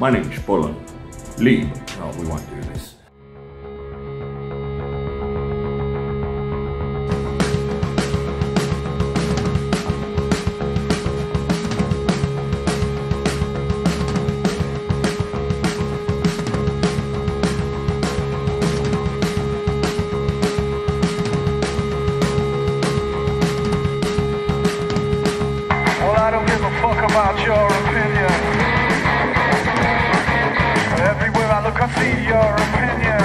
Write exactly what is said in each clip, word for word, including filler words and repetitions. My name is Bullen. Lee. No, we won't do this. About your opinion. Everywhere I look, I see your opinion.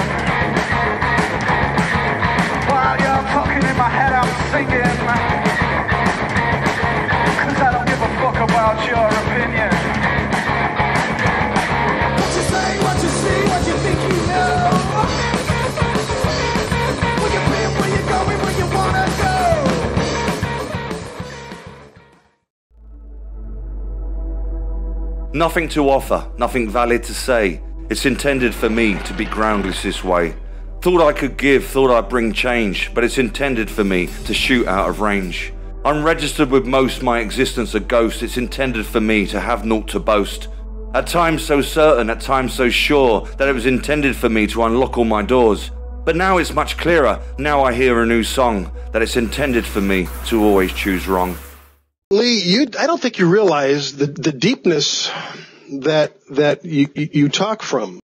While you're talking in my head, I'm singing. 'Cause I don't give a fuck about your opinion. What you say, what you see, what you think you know. Where you been, where you going, where you wanna go. Nothing to offer, nothing valid to say. It's intended for me to be groundless this way. Thought I could give, thought I'd bring change, but it's intended for me to shoot out of range. I'm registered with most, my existence a ghost. It's intended for me to have naught to boast. At times so certain, at times so sure, that it was intended for me to unlock all my doors. But now it's much clearer, now I hear a new song, that it's intended for me to always choose wrong. Lee, you, I don't think you realize the, the deepness that that you, you talk from.